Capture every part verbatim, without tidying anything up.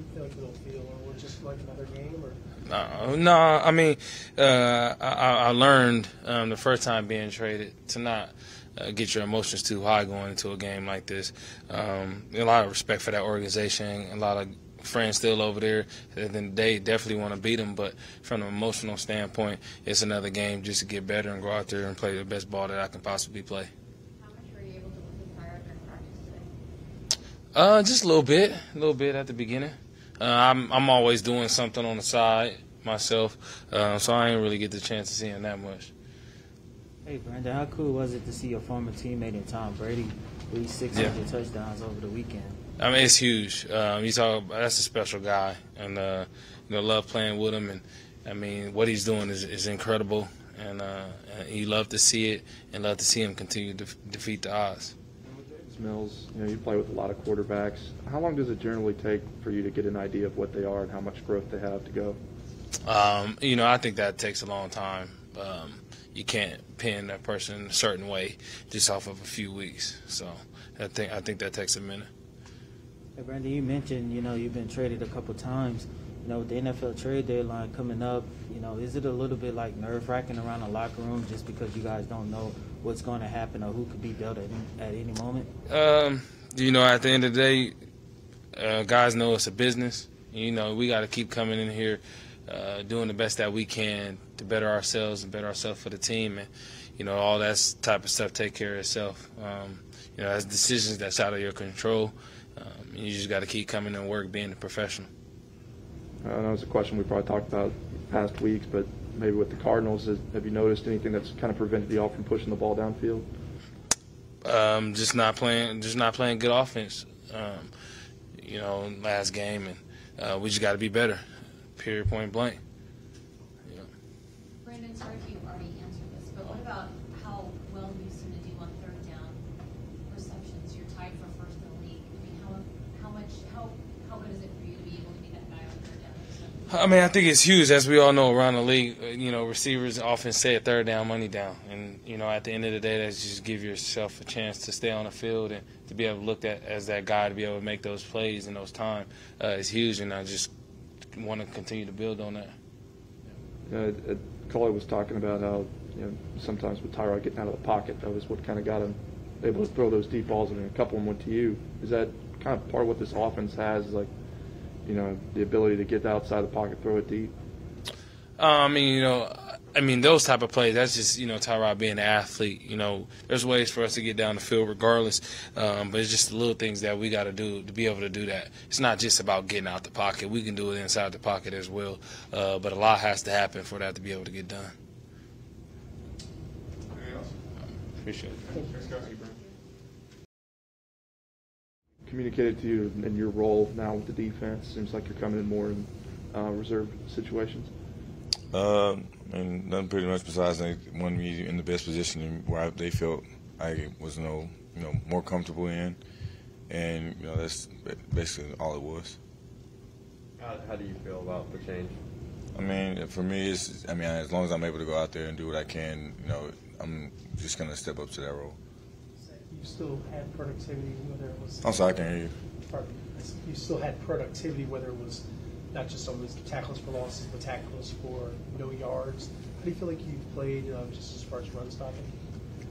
you feel like it'll feel, or just like another game? Or? Uh, no, I mean, uh, I, I learned um, the first time being traded to not uh, get your emotions too high going into a game like this. Um, a lot of respect for that organization, a lot of friends still over there, and then they definitely want to beat them. But from an emotional standpoint, it's another game just to get better and go out there and play the best ball that I can possibly play. How much were you able to work with Tyrod during practice today? Uh, just a little bit, a little bit at the beginning. Uh, I'm I'm always doing something on the side myself, uh, so I ain't really get the chance to see him that much. Hey, Brandon, how cool was it to see your former teammate in Tom Brady lead six hundred yeah. touchdowns over the weekend? I mean, it's huge. Um, you talk, that's a special guy, and uh, you know, love playing with him. And I mean, what he's doing is, is incredible, and uh, you love to see it, and love to see him continue to defeat the odds. Mills, you know, you play with a lot of quarterbacks. How long does it generally take for you to get an idea of what they are and how much growth they have to go? Um, you know, I think that takes a long time. Um, you can't pin that person a certain way just off of a few weeks. So I think I think that takes a minute. Hey, Brandon, you mentioned, you know, you've been traded a couple times. You know, with the N F L trade deadline coming up, you know, is it a little bit like nerve-wracking around the locker room just because you guys don't know what's going to happen or who could be dealt at, at any moment? Um, you know, at the end of the day, uh, guys know it's a business. You know, we got to keep coming in here uh, doing the best that we can to better ourselves and better ourselves for the team. And, you know, all that type of stuff take care of itself. Um, you know, that's decisions that's out of your control. Um, you just got to keep coming and work, being a professional. I know it's a question we probably talked about past weeks, but maybe with the Cardinals, have you noticed anything that's kind of prevented y'all from pushing the ball downfield? Um, just not playing, just not playing good offense. Um, you know, last game, and uh, we just got to be better. Period, point blank. You know. Brandon, sorry if you already answered this, but what about how well you seem to do on third down receptions? You're tied for first in the league. I mean, how how much how how good is it for you to be able to be that guy on third down? I mean, I think it's huge. As we all know around the league, you know, receivers often say third down, money down. And, you know, at the end of the day, that's just give yourself a chance to stay on the field and to be able to look at as that guy to be able to make those plays in those time uh, is huge. And I just want to continue to build on that. You know, it, it, Culley was talking about how, you know, sometimes with Tyrod getting out of the pocket, that was what kind of got him able to throw those deep balls and a couple of them went to you. Is that kind of part of what this offense has, like, you know, the ability to get outside the pocket, throw it deep? Uh, I mean, you know, I mean, those type of plays, that's just, you know, Tyrod being an athlete. You know, there's ways for us to get down the field regardless, um, but it's just the little things that we got to do to be able to do that. It's not just about getting out the pocket. We can do it inside the pocket as well, uh, but a lot has to happen for that to be able to get done. Anything else? Uh, appreciate it. Thanks, guys. Communicated to you in your role now with the defense? Seems like you're coming in more in uh, reserve situations. Uh, I mean, nothing pretty much besides they wanted me in the best position where I, they felt I was no, you know, more comfortable in, and you know that's basically all it was. How, how do you feel about the change? I mean, for me, it's I mean, as long as I'm able to go out there and do what I can, you know, I'm just gonna step up to that role. You still had productivity, whether it was... I'm sorry, I can't hear you. Pardon. You still had productivity, whether it was not just on these tackles for losses, but tackles for no yards. How do you feel like you played uh, just as far as run stopping?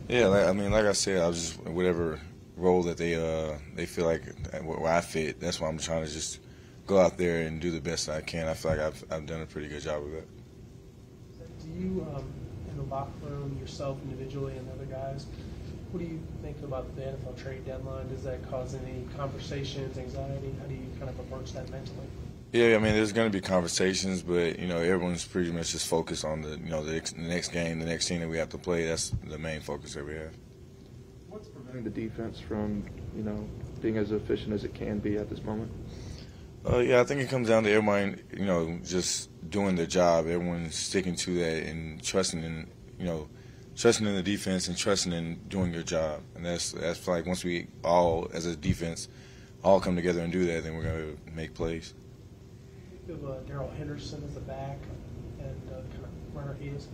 Yeah, like, I mean, like I said, I was just whatever role that they uh, they feel like where I fit. That's why I'm trying to just go out there and do the best I can. I feel like I've, I've done a pretty good job of that. Do you, um, in the locker room, yourself individually and other guys, what do you think about the N F L trade deadline? Does that cause any conversations, anxiety? How do you kind of approach that mentally? Yeah, I mean, there's going to be conversations, but, you know, everyone's pretty much just focused on the, you know, the next game, the next team that we have to play. That's the main focus that we have. What's preventing the defense from, you know, being as efficient as it can be at this moment? Uh, yeah, I think it comes down to everyone, you know, just doing their job. Everyone's sticking to that and trusting in, you know, trusting in the defense and trusting in doing your job. And that's that's like once we all, as a defense, all come together and do that, then we're going to make plays. You have uh, Darrell Henderson as the back and uh, kind of runner he is?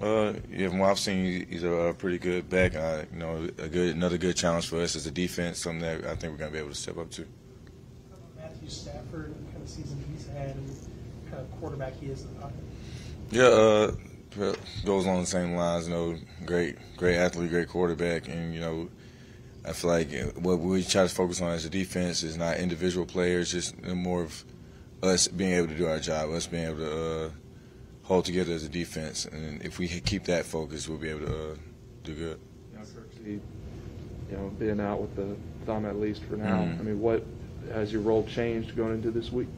Uh, yeah, from what I've seen, he's a pretty good back. Uh, you know, a good, another good challenge for us as a defense, something that I think we're going to be able to step up to. Matthew Matthew Stafford and kind of season he's had and kind of quarterback he is in the pocket? Yeah, uh, goes on the same lines, you know, great, great athlete, great quarterback. And, you know, I feel like what we try to focus on as a defense is not individual players, just more of us being able to do our job, us being able to uh, hold together as a defense. And if we keep that focus, we'll be able to uh, do good. You know, Kirksey, you know, being out with the thumb at least for now, mm-hmm. I mean, what has your role changed going into this week?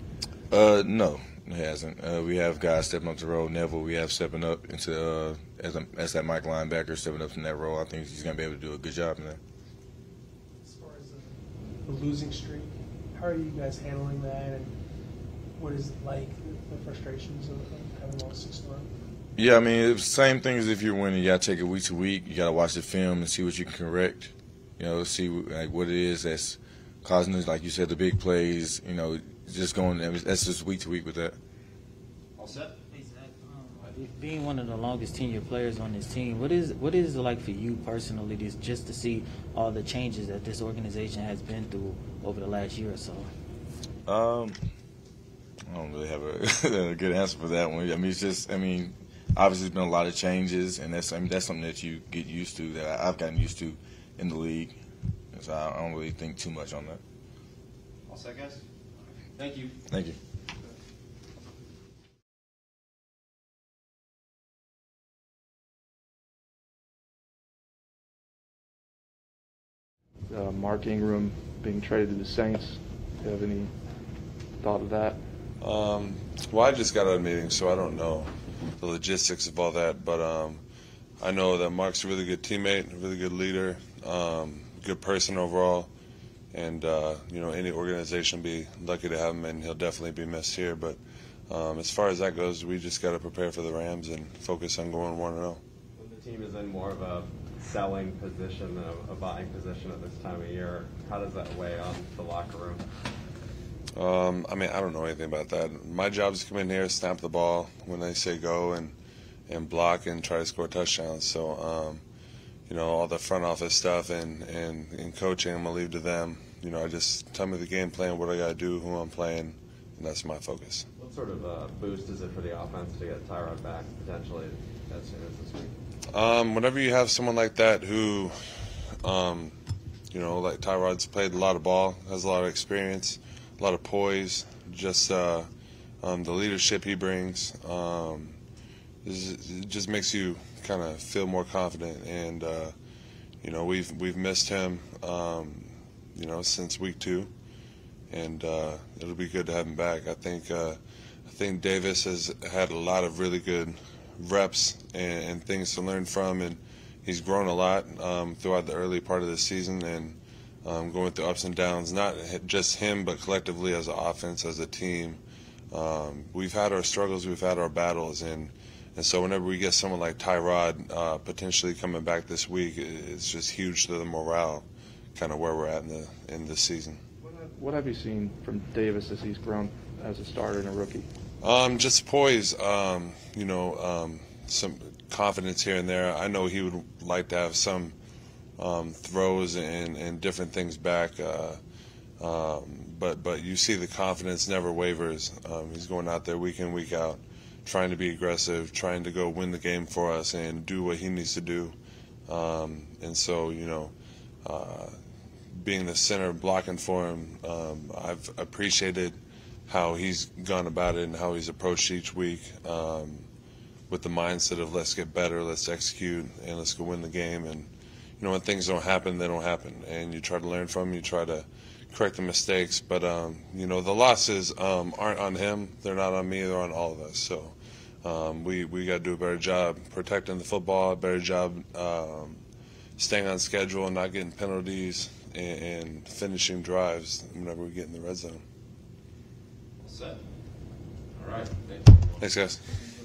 Uh, no. It hasn't. Uh, we have guys stepping up the role. Neville, we have stepping up into uh, as, a, as that Mike linebacker, stepping up from that role. I think he's going to be able to do a good job in that. As far as the, the losing streak, how are you guys handling that, and what is it like, the, the frustrations of having lost six to one? Yeah, I mean, it's the same thing as if you're winning. You got to take it week to week. You got to watch the film and see what you can correct. You know, see like what it is that's causing us, like you said, the big plays, you know, just going, that's just week to week with that. All set. Hey, Zach, um, being one of the longest tenure players on this team, what is what is it like for you personally, just, just to see all the changes that this organization has been through over the last year or so? Um, I don't really have a, a good answer for that one. I mean, it's just, I mean, obviously there's been a lot of changes, and that's I mean, that's something that you get used to, that I've gotten used to in the league. So I don't really think too much on that. All set, guys? Thank you. Thank you. Uh, Mark Ingram being traded to the Saints. Do you have any thought of that? Um, well, I just got out of a meeting, so I don't know the logistics of all that. But um, I know that Mark's a really good teammate, a really good leader, um, good person overall. And, uh, you know, any organization be lucky to have him, and he'll definitely be missed here. But um, as far as that goes, we just got to prepare for the Rams and focus on going one and oh. The team is in more of a selling position than a buying position at this time of year. How does that weigh on the locker room? Um, I mean, I don't know anything about that. My job is to come in here, snap the ball when they say go, and, and block and try to score touchdowns. So, um, you know, all the front office stuff and, and, and coaching, I'm going to leave to them. You know, I just tell me the game plan, what I got to do, who I'm playing, and that's my focus. What sort of uh, boost is it for the offense to get Tyrod back potentially as soon as this week? Um, whenever you have someone like that who, um, you know, like Tyrod's played a lot of ball, has a lot of experience, a lot of poise, just uh, um, the leadership he brings, um, it just makes you kind of feel more confident. And uh, you know, we've we've missed him, um, you know, since week two, and uh, it'll be good to have him back. I think uh, I think Davis has had a lot of really good reps and, and things to learn from, and he's grown a lot um, throughout the early part of the season, and um, going through ups and downs, not just him, but collectively as an offense, as a team. Um, we've had our struggles, we've had our battles, and. And so whenever we get someone like Tyrod uh, potentially coming back this week, it's just huge to the morale, kind of where we're at in the in this season. What have, what have you seen from Davis as he's grown as a starter and a rookie? Um, just poise, um, you know, um, some confidence here and there. I know he would like to have some um, throws and, and different things back, uh, um, but but you see the confidence never wavers. Um, he's going out there week in, week out, trying to be aggressive, trying to go win the game for us and do what he needs to do. Um, and so, you know, uh, being the center, blocking for him, um, I've appreciated how he's gone about it and how he's approached each week um, with the mindset of let's get better, let's execute, and let's go win the game. And, you know, when things don't happen, they don't happen. And you try to learn from them, you try to correct the mistakes. But, um, you know, the losses um, aren't on him. They're not on me. They're on all of us. So. Um, we we got to do a better job protecting the football, a better job um, staying on schedule and not getting penalties and, and finishing drives whenever we get in the red zone. All set. All right. Thanks, guys.